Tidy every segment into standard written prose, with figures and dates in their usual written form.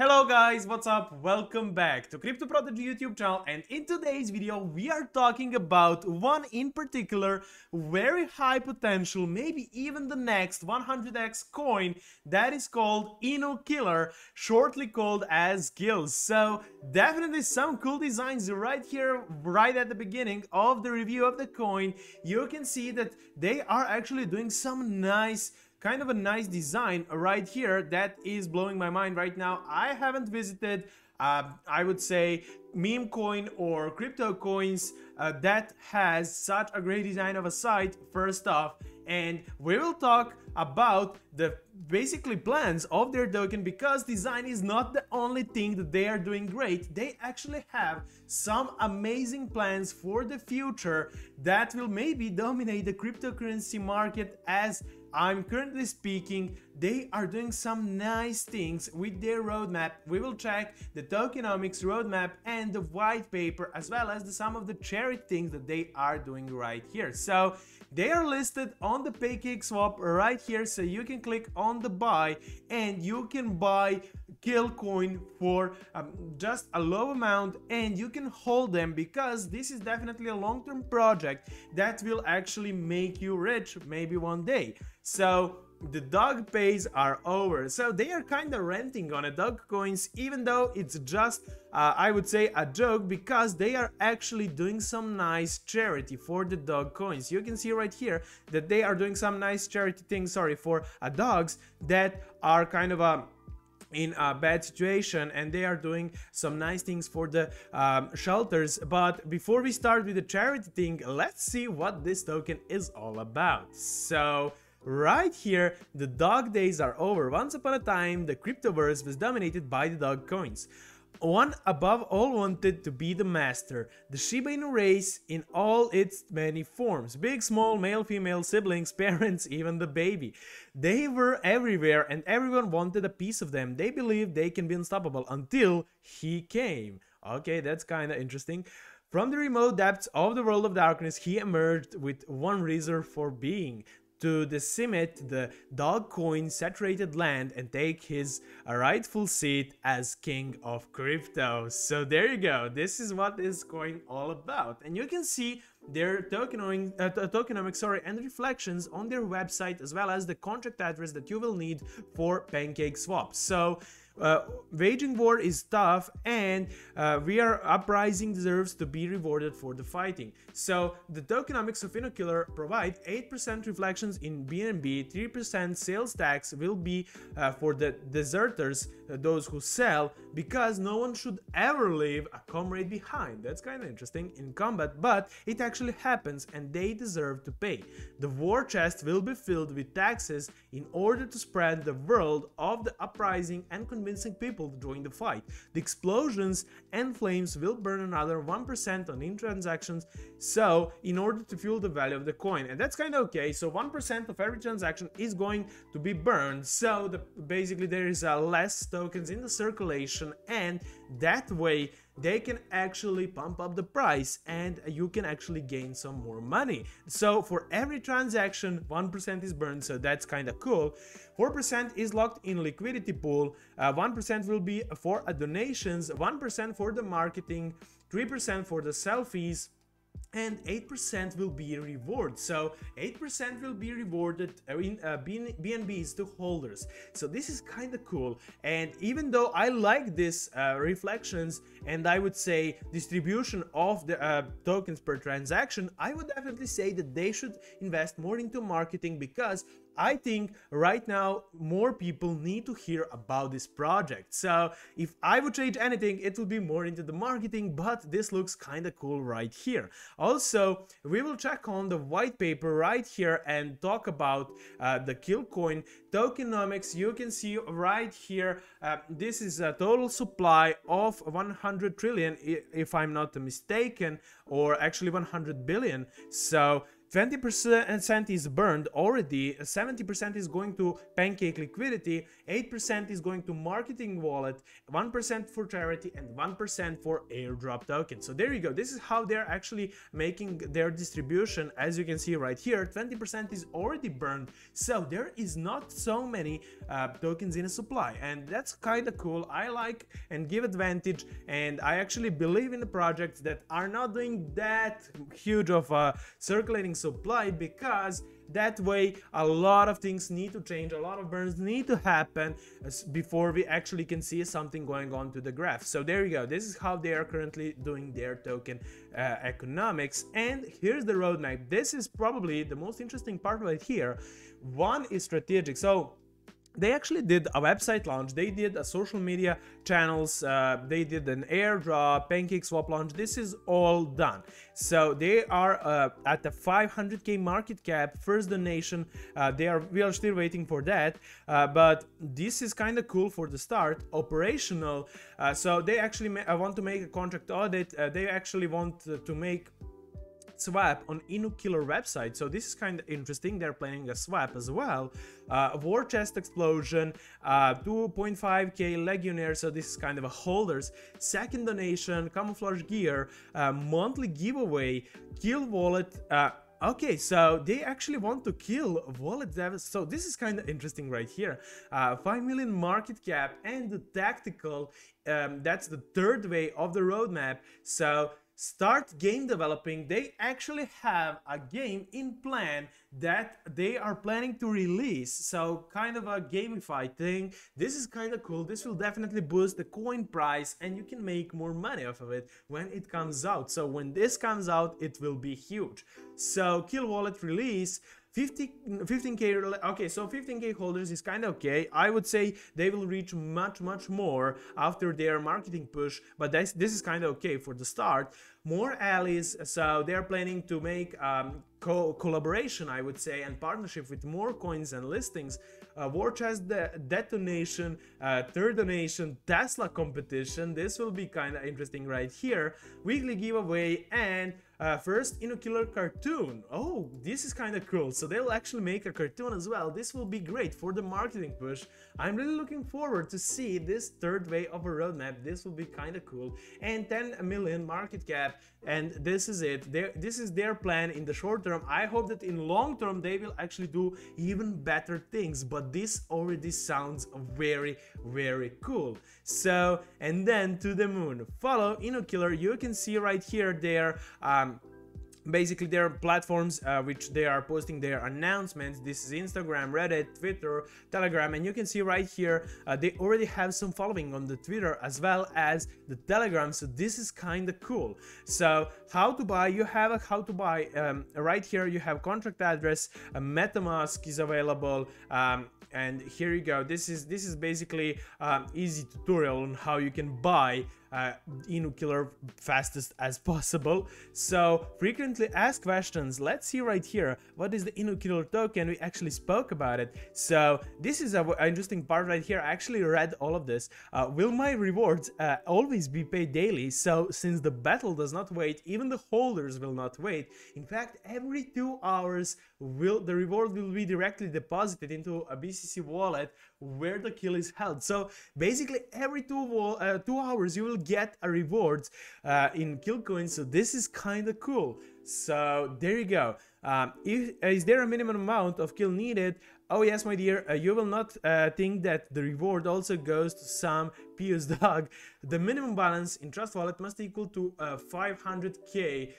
Hello guys, what's up? Welcome back to Crypto Prodigy YouTube channel, and in today's video we are talking about one in particular very high potential, maybe even the next 100x coin that is called Inu Killer, shortly called as Kills. So definitely some cool designs right here, right at the beginning of the review of the coin. You can see that they are actually doing some nice kind of a nice design right here that is blowing my mind right now. I haven't visited, I would say, meme coin or crypto coins that has such a great design of a site, first off. And we will talk about the basically plans of their token, because design is not the only thing that they are doing great. They actually have some amazing plans for the future that will maybe dominate the cryptocurrency market. As I'm currently speaking, they are doing some nice things with their roadmap. We will check the tokenomics roadmap and the white paper, as well as some of the charity things that they are doing right here. So they are listed on the PancakeSwap right here, so you can click on the buy and you can buy Killcoin for just a low amount, and you can hold them because this is definitely a long-term project that will actually make you rich maybe one day. So the dog pays are over, so they are kind of renting on a dog coins, even though it's just I would say a joke, because they are actually doing some nice charity for the dog coins. You can see right here that they are doing some nice charity things, sorry, for dogs that are kind of in a bad situation, and they are doing some nice things for the shelters. But before we start with the charity thing, let's see what this token is all about. So right here, the dog days are over. Once upon a time, the cryptoverse was dominated by the dog coins. One above all wanted to be the master. The Shiba Inu race in all its many forms. Big, small, male, female, siblings, parents, even the baby. They were everywhere and everyone wanted a piece of them. They believed they can be unstoppable until he came. Okay, that's kind of interesting. From the remote depths of the world of darkness, he emerged with one reason for being. To decimate the dog coin saturated land and take his rightful seat as king of crypto. So there you go, this is what this coin all about, and you can see their tokenomics, sorry, and reflections on their website, as well as the contract address that you will need for PancakeSwap. So waging war is tough, and we are uprising deserves to be rewarded for the fighting. So the tokenomics of Inu Killer provide 8% reflections in BNB, 3% sales tax will be for the deserters, those who sell, because no one should ever leave a comrade behind. That's kind of interesting in combat, but it actually happens and they deserve to pay. The war chest will be filled with taxes in order to spread the world of the uprising and convince people to join the fight. The explosions and flames will burn another 1% on in transactions, so in order to fuel the value of the coin. And that's kind of okay, so 1% of every transaction is going to be burned, so basically there is less tokens in the circulation, and that way they can actually pump up the price and you can actually gain some more money. So for every transaction 1% is burned, so that's kind of cool. 4% is locked in liquidity pool, 1% will be for donations, 1% for the marketing, 3% for the selfies, and 8% will be reward. So 8% will be rewarded in BNBs to holders. So this is kind of cool, and even though I like this reflections and I would say distribution of the tokens per transaction, I would definitely say that they should invest more into marketing, because I think right now more people need to hear about this project. So if I would change anything, it would be more into the marketing, but this looks kind of cool right here. Also, we will check on the white paper right here and talk about the Killcoin tokenomics. You can see right here, this is a total supply of 100 trillion, if I'm not mistaken, or actually 100 billion. So 20% is burned already, 70% is going to Pancake liquidity, 8% is going to marketing wallet, 1% for charity, and 1% for airdrop token. So there you go. This is how they're actually making their distribution. As you can see right here, 20% is already burned. So there is not so many tokens in a supply, and that's kind of cool. I like and give advantage, and I actually believe in the projects that are not doing that huge of a circulating supply, because that way a lot of things need to change, a lot of burns need to happen before we actually can see something going on to the graph. So there you go, this is how they are currently doing their token economics. And here's the roadmap. This is probably the most interesting part right here. One is strategic. So they actually did a website launch, they did a social media channels, they did an airdrop, PancakeSwap launch. This is all done. So they are at the 500k market cap, first donation. We are still waiting for that, but this is kind of cool for the start. Operational. So they actually want to make a contract audit. They actually want to make swap on Inu Killer website, so this is kind of interesting. They're planning a swap as well. War chest explosion, 2.5k legionnaire, so this is kind of a holders. Second donation, camouflage gear, monthly giveaway, kill wallet. Okay, so they actually want to kill wallet devs, so this is kind of interesting right here. 5 million market cap, and the tactical, that's the third way of the roadmap. So start game developing. They actually have a game in plan that they are planning to release, so kind of a gamified thing. This is kind of cool. This will definitely boost the coin price, and you can make more money off of it when it comes out. So when this comes out, it will be huge. So kill wallet release, 15k. Okay, so 15k holders is kind of okay. I would say they will reach much more after their marketing push, but this is kind of okay for the start. More allies, so they're planning to make collaboration, I would say, and partnership with more coins and listings. War chest detonation, third donation, Tesla competition. This will be kind of interesting right here. Weekly giveaway, and first Inu Killer cartoon. Oh, this is kind of cool. So they'll actually make a cartoon as well. This will be great for the marketing push. I'm really looking forward to see this third way of a roadmap. This will be kind of cool. And 10 million market cap, and this is it. This is their plan in the short term. I hope that in long term they will actually do even better things, but this already sounds very, very cool. So, and then to the moon. Follow Inu Killer. You can see right here their basically their platforms which they are posting their announcements. This is Instagram, Reddit, Twitter, Telegram, and you can see right here they already have some following on the Twitter as well as the Telegram, so this is kind of cool. So how to buy, you have a how to buy right here. You have contract address, a MetaMask is available, and here you go. This is basically easy tutorial on how you can buy Inu Killer fastest as possible. So frequently asked questions, let's see right here what is the Inu Killer token. We actually spoke about it, so this is an interesting part right here. I actually read all of this. Will my rewards always be paid daily? So since the battle does not wait, even the holders will not wait. In fact, every 2 hours the reward will be directly deposited into a BCC wallet where the kill is held. So basically every 2 hours you will get a reward in Killcoin, so this is kind of cool. So there you go. Is there a minimum amount of kill needed? Oh yes, my dear, you will not think that the reward also goes to some pious dog. The minimum balance in Trust Wallet must equal to 500k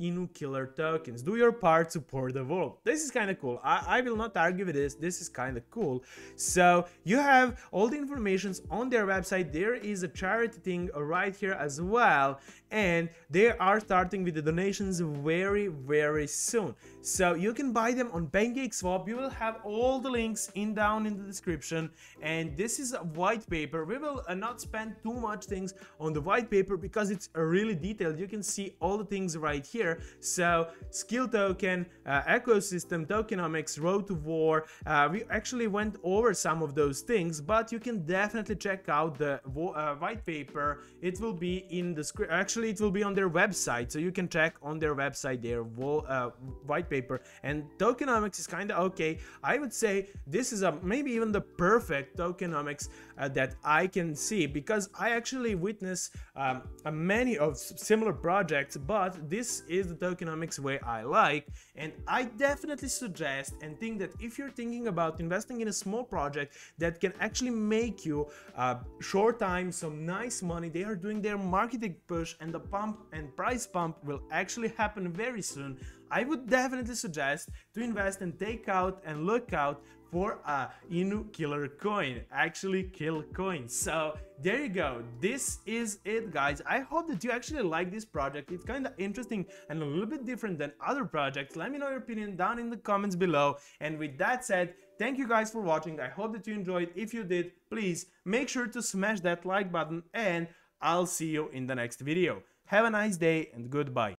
Inu Killer tokens. Do your part, support the world. This is kind of cool. I will not argue with this. This is kind of cool. So you have all the informations on their website. There is a charity thing right here as well, and they are starting with the donations very, very soon. So you can buy them on PancakeSwap. You will have all the links down in the description, and this is a white paper. We will and not spend too much things on the white paper because it's really detailed. You can see all the things right here. So skill token, ecosystem, tokenomics, road to war, we actually went over some of those things, but you can definitely check out the white paper. It will be in the script, actually it will be on their website, so you can check on their website their white paper. And tokenomics is kind of okay. I would say this is maybe even the perfect tokenomics that I can see, because I actually witness many of similar projects, but this is the tokenomics way I like. And I definitely suggest and think that if you're thinking about investing in a small project that can actually make you short time some nice money, they are doing their marketing push, and the pump and price pump will actually happen very soon. I would definitely suggest to invest and take out and look out for a Inu Killer coin, actually Killcoin. So there you go, this is it guys. I hope that you actually like this project. It's kind of interesting and a little bit different than other projects. Let me know your opinion down in the comments below. And with that said, thank you guys for watching. I hope that you enjoyed. If you did, please make sure to smash that like button, and I'll see you in the next video. Have a nice day and goodbye.